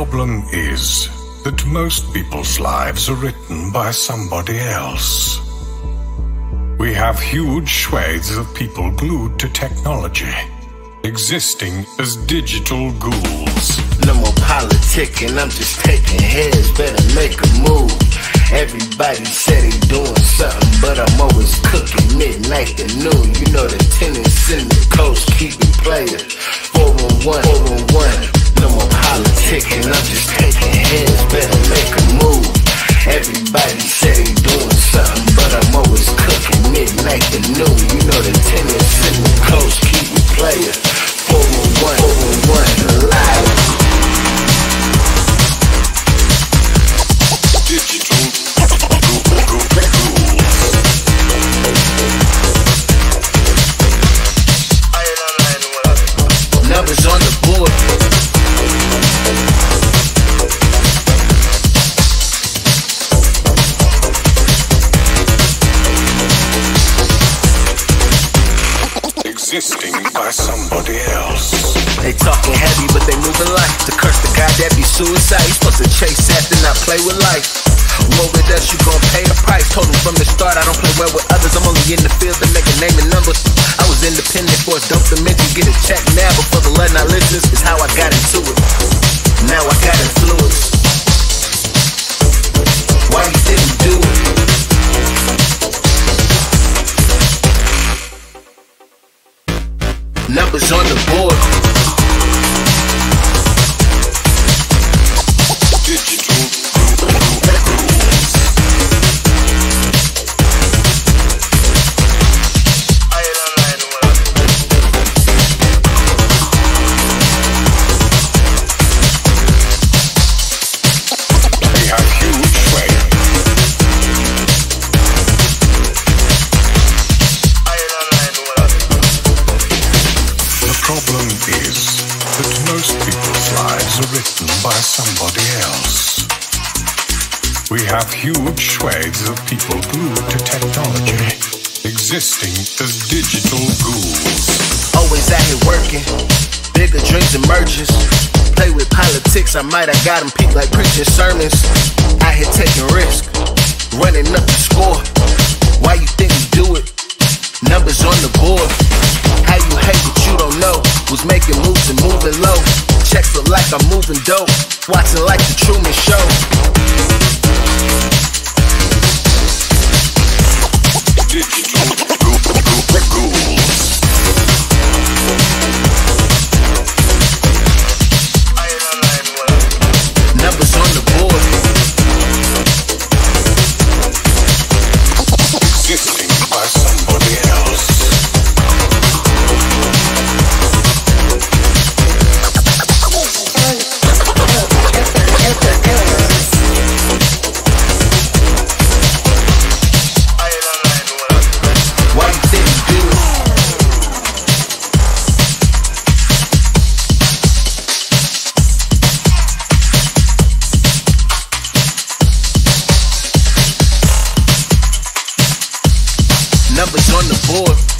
problem is that most people's lives are written by somebody else. We have huge swathes of people glued to technology, existing as digital ghouls. No more politicking, I'm just taking heads, better make a move. Everybody said they doing something, but I'm always cooking midnight to noon. You know the tenants in the coast keeping players. 411, 411. No more politicking, I'm just taking heads, better make a move. Everybody said they doing something, but I'm always cooking midnight to noon. You know the tenants in the coast keeping players. 411, 411, alive. Digital Ghouls. Numbers on the board. Existing by somebody else. They talking heavy, but they moving light. To curse the guy that be suicide, he's supposed to chase after, not play with life. Roll with us, you gon' pay the price. Told him from the start, I don't play well with others. I'm only in the field to make a name and numbers. I was independent for a dope dimension. Get a check now before the lead not listens. Is how I got into it. Now I got influence. Why you didn't do it? Numbers on the board. We have huge swathes of people glued to technology, existing as digital ghouls. Always out here working, bigger dreams emerges. Play with politics, I might have got them peaked like preaching sermons. Out here taking risks, running up the score. Why you think you do it? Numbers on the board. How you hate what you don't know? Was making moves and moving low. Checks look like I'm moving dope. Watching like the Truman Show. Digital Ghouls. Numbers on the board. Existing by somebody else. Numbers on the board.